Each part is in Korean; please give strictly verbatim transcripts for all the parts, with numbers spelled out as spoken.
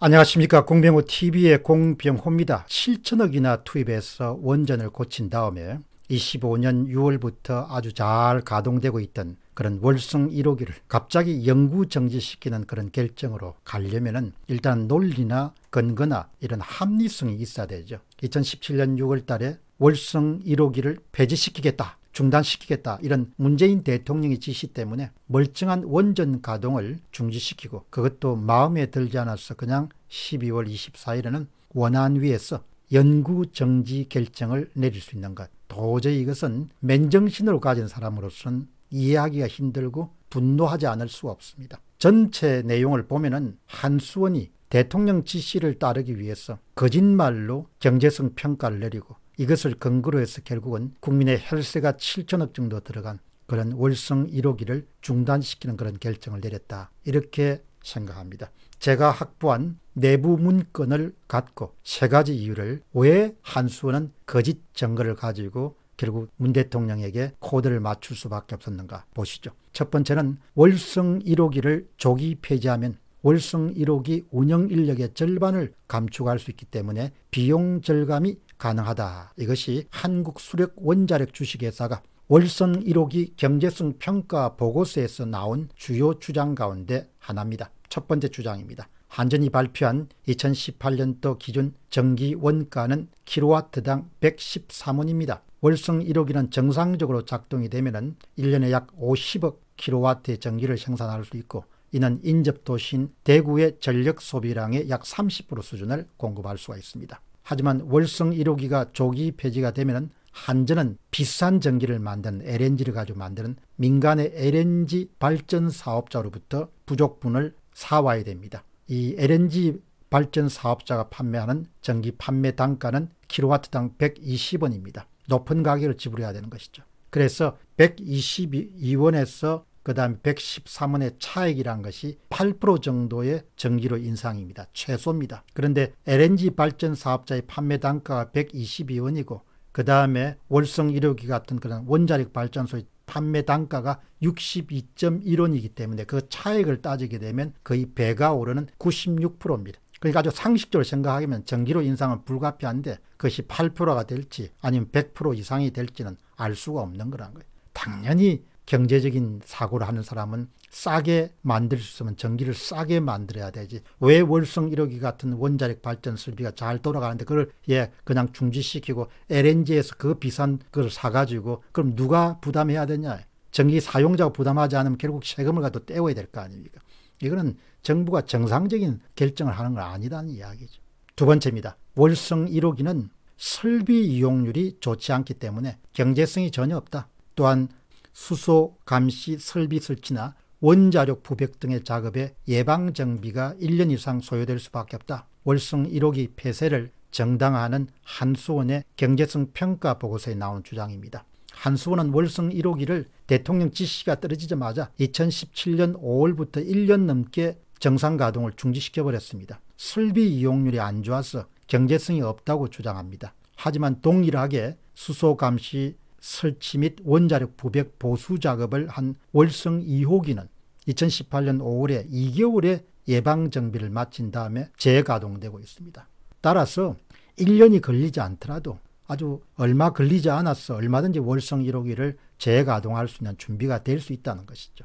안녕하십니까. 공병호 티비의 공병호입니다. 칠천억이나 투입해서 원전을 고친 다음에 이십오년 유월부터 아주 잘 가동되고 있던 그런 월성 일호기를 갑자기 영구 정지시키는 그런 결정으로 가려면은 일단 논리나 근거나 이런 합리성이 있어야 되죠. 이천십칠년 유월 달에 월성 일호기를 폐지시키겠다, 중단시키겠다, 이런 문재인 대통령의 지시 때문에 멀쩡한 원전 가동을 중지시키고, 그것도 마음에 들지 않아서 그냥 십이월 이십사일에는 원안위에서 영구정지 결정을 내릴 수 있는 것, 도저히 이것은 맨정신으로 가진 사람으로서는 이해하기가 힘들고 분노하지 않을 수 없습니다. 전체 내용을 보면은 한수원이 대통령 지시를 따르기 위해서 거짓말로 경제성 평가를 내리고, 이것을 근거로 해서 결국은 국민의 혈세가 칠천억 정도 들어간 그런 월성 일호기를 중단시키는 그런 결정을 내렸다, 이렇게 생각합니다. 제가 확보한 내부 문건을 갖고 세 가지 이유를, 왜 한수원은 거짓 증거를 가지고 결국 문 대통령에게 코드를 맞출 수밖에 없었는가 보시죠. 첫 번째는 월성 일호기를 조기 폐지하면 월성 일호기 운영 인력의 절반을 감축할 수 있기 때문에 비용 절감이 가능하다. 이것이 한국수력 원자력 주식회사가 월성 일호기 경제성 평가 보고서에서 나온 주요 주장 가운데 하나입니다. 첫 번째 주장입니다. 한전이 발표한 이천십팔년도 기준 전기 원가는 킬로와트당 백십삼원입니다. 월성 일호기는 정상적으로 작동이 되면 일년에 약 오십억 킬로와트의 전기를 생산할 수 있고, 이는 인접도시인 대구의 전력 소비량의 약 삼십 퍼센트 수준을 공급할 수가 있습니다. 하지만 월성 일호기가 조기 폐지가 되면 한전은 비싼 전기를 만드는 엘엔지를 가지고 만드는 민간의 엘엔지 발전 사업자로부터 부족분을 사와야 됩니다. 이 엘엔지 발전 사업자가 판매하는 전기 판매 단가는 킬로와트당 백이십원입니다. 높은 가격을 지불해야 되는 것이죠. 그래서 백이십이원에서 그 다음에 백십삼원의 차액이란 것이 팔 퍼센트 정도의 전기료 인상입니다. 최소입니다. 그런데 엘엔지 발전 사업자의 판매 단가가 백이십이원이고, 그 다음에 월성 일호기 같은 그런 원자력 발전소의 판매 단가가 육십이점일원이기 때문에 그 차액을 따지게 되면 거의 배가 오르는 구십육 퍼센트입니다. 그러니까 아주 상식적으로 생각하면 전기료 인상은 불가피한데, 그것이 팔 퍼센트가 될지 아니면 백 퍼센트 이상이 될지는 알 수가 없는 거란 거예요. 당연히 경제적인 사고를 하는 사람은 싸게 만들 수 있으면 전기를 싸게 만들어야 되지, 왜 월성 일호기 같은 원자력 발전 설비가 잘 돌아가는데 그걸 예 그냥 중지시키고 엘엔지에서 그 비싼 그걸 사가지고 그럼 누가 부담해야 되냐. 전기 사용자가 부담하지 않으면 결국 세금을 가도 떼워야 될 거 아닙니까. 이거는 정부가 정상적인 결정을 하는 건 아니다는 이야기죠. 두 번째입니다. 월성 일호기는 설비 이용률이 좋지 않기 때문에 경제성이 전혀 없다. 또한 수소 감시 설비 설치나 원자력 부백 등의 작업에 예방정비가 일년 이상 소요될 수밖에 없다. 월성 일호기 폐쇄를 정당화하는 한수원의 경제성 평가 보고서에 나온 주장입니다. 한수원은 월성 일호기를 대통령 지시가 떨어지자마자 이천십칠년 오월부터 일년 넘게 정상 가동을 중지시켜버렸습니다. 설비 이용률이 안 좋아서 경제성이 없다고 주장합니다. 하지만 동일하게 수소 감시 설치 및 원자력 부백 보수 작업을 한 월성 이호기는 이천십팔년 오월에 이개월의 예방정비를 마친 다음에 재가동되고 있습니다. 따라서 일년이 걸리지 않더라도 아주 얼마 걸리지 않아서 얼마든지 월성 일호기를 재가동할 수 있는 준비가 될 수 있다는 것이죠.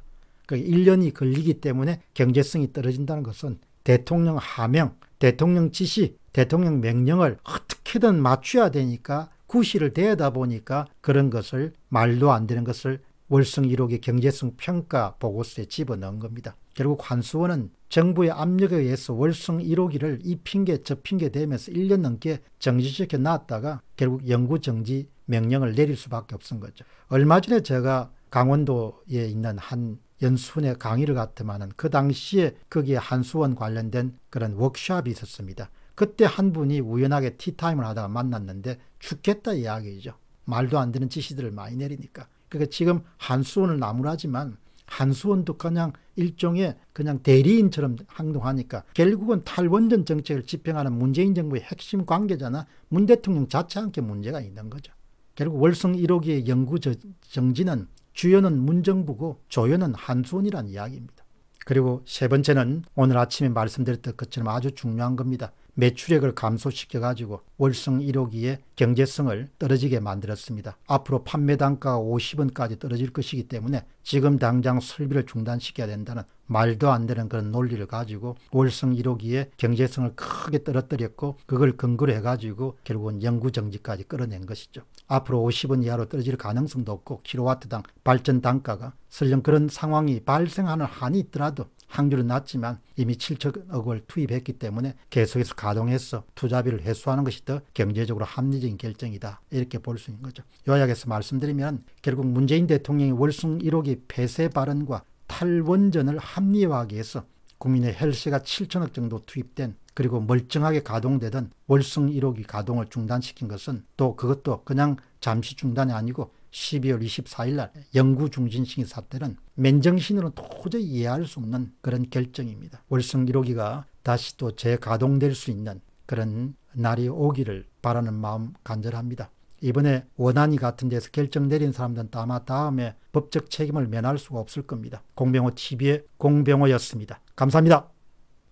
일년이 걸리기 때문에 경제성이 떨어진다는 것은 대통령 하명, 대통령 지시, 대통령 명령을 어떻게든 맞춰야 되니까 구실을 대다 보니까 그런 것을, 말도 안 되는 것을 월성 일호기 경제성 평가 보고서에 집어넣은 겁니다. 결국 한수원은 정부의 압력에 의해서 월성 일호기를 이 핑계 저 핑계 대면서 일년 넘게 정지시켜 놨다가 결국 영구정지 명령을 내릴 수밖에 없은 거죠. 얼마 전에 제가 강원도에 있는 한 연수원에 강의를 갔더만은 그 당시에 거기에 한수원 관련된 그런 워크숍이 있었습니다. 그때 한 분이 우연하게 티타임을 하다가 만났는데 죽겠다 이야기죠. 말도 안 되는 지시들을 많이 내리니까. 그러니까 지금 한수원을 나무라지만 한수원도 그냥 일종의 그냥 대리인처럼 행동하니까 결국은 탈원전 정책을 집행하는 문재인 정부의 핵심 관계자나 문 대통령 자체한테 문제가 있는 거죠. 결국 월성 일호기의 영구정지는 주연은 문정부고 조연은 한수원이라는 이야기입니다. 그리고 세 번째는 오늘 아침에 말씀드렸던 것처럼 아주 중요한 겁니다. 매출액을 감소시켜가지고 월성 일 호기의 경제성을 떨어지게 만들었습니다. 앞으로 판매 단가가 오십 원까지 떨어질 것이기 때문에 지금 당장 설비를 중단시켜야 된다는 말도 안 되는 그런 논리를 가지고 월성 일 호기의 경제성을 크게 떨어뜨렸고 그걸 근거로 해가지고 결국은 영구정지까지 끌어낸 것이죠. 앞으로 오십 원 이하로 떨어질 가능성도 없고 킬로와트당 발전 단가가 설령 그런 상황이 발생하는 한이 있더라도 확률은 낮지만 이미 칠천억 원을 투입했기 때문에 계속해서 가동해서 투자비를 회수하는 것이 더 경제적으로 합리적인 결정이다, 이렇게 볼 수 있는 거죠. 요약해서 말씀드리면 결국 문재인 대통령이 월성 일 호기 폐쇄 발언과 탈원전을 합리화하기 위해서 국민의 혈세가 칠천억 정도 투입된, 그리고 멀쩡하게 가동되던 월성 일 호기 가동을 중단시킨 것은, 또 그것도 그냥 잠시 중단이 아니고 십이월 이십사일 날 영구 중진식인 사태는 맨정신으로 도저히 이해할 수 없는 그런 결정입니다. 월성 일 호기가 다시 또 재가동될 수 있는 그런 날이 오기를 바라는 마음 간절합니다. 이번에 원안이 같은 데서 결정 내린 사람들은 아마 다음에 법적 책임을 면할 수가 없을 겁니다. 공병호티비의 공병호였습니다. 감사합니다.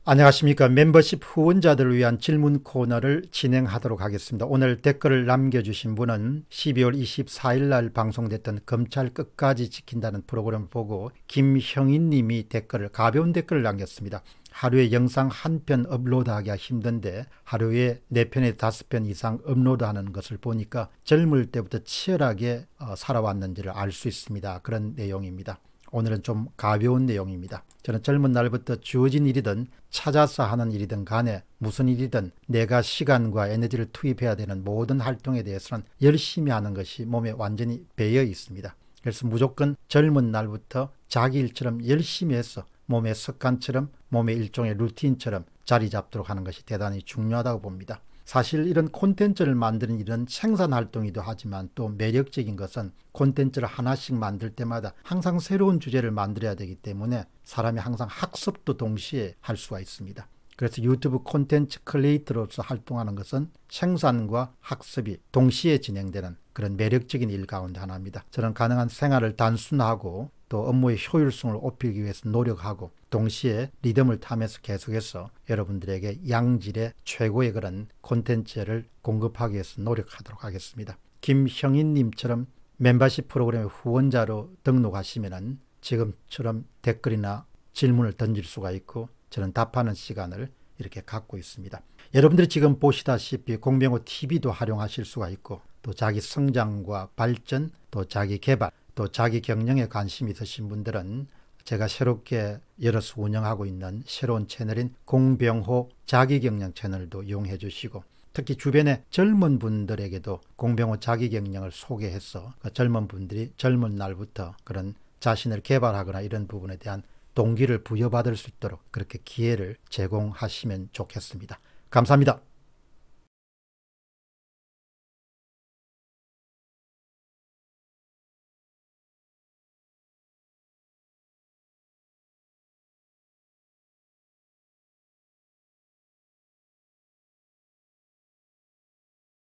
안녕하십니까. 멤버십 후원자들을 위한 질문 코너를 진행하도록 하겠습니다. 오늘 댓글을 남겨주신 분은 십이월 이십사일 날 방송됐던 검찰 끝까지 지킨다는 프로그램을 보고 김형인 님이 댓글을, 가벼운 댓글을 남겼습니다. 하루에 영상 한 편 업로드하기가 힘든데 하루에 네 편에서 다섯 편 이상 업로드하는 것을 보니까 젊을 때부터 치열하게 살아왔는지를 알 수 있습니다. 그런 내용입니다. 오늘은 좀 가벼운 내용입니다. 저는 젊은 날부터 주어진 일이든 찾아서 하는 일이든 간에 무슨 일이든 내가 시간과 에너지를 투입해야 되는 모든 활동에 대해서는 열심히 하는 것이 몸에 완전히 배어 있습니다. 그래서 무조건 젊은 날부터 자기 일처럼 열심히 해서 몸의 습관처럼, 몸의 일종의 루틴처럼 자리 잡도록 하는 것이 대단히 중요하다고 봅니다. 사실 이런 콘텐츠를 만드는 일은 생산활동이기도 하지만 또 매력적인 것은 콘텐츠를 하나씩 만들 때마다 항상 새로운 주제를 만들어야 되기 때문에 사람이 항상 학습도 동시에 할 수가 있습니다. 그래서 유튜브 콘텐츠 크리에이터로서 활동하는 것은 생산과 학습이 동시에 진행되는 그런 매력적인 일 가운데 하나입니다. 저는 가능한 생활을 단순화하고 또 업무의 효율성을 높이기 위해서 노력하고 동시에 리듬을 타면서 계속해서 여러분들에게 양질의 최고의 그런 콘텐츠를 공급하기 위해서 노력하도록 하겠습니다. 김형인님처럼 멤버십 프로그램의 후원자로 등록하시면은 지금처럼 댓글이나 질문을 던질 수가 있고 저는 답하는 시간을 이렇게 갖고 있습니다. 여러분들이 지금 보시다시피 공병호티비도 활용하실 수가 있고 또 자기 성장과 발전, 또 자기 개발, 또 자기 경영에 관심이 있으신 분들은 제가 새롭게 열어서 운영하고 있는 새로운 채널인 공병호 자기경영 채널도 이용해 주시고, 특히 주변의 젊은 분들에게도 공병호 자기경영을 소개해서 젊은 분들이 젊은 날부터 그런 자신을 개발하거나 이런 부분에 대한 동기를 부여받을 수 있도록 그렇게 기회를 제공하시면 좋겠습니다. 감사합니다.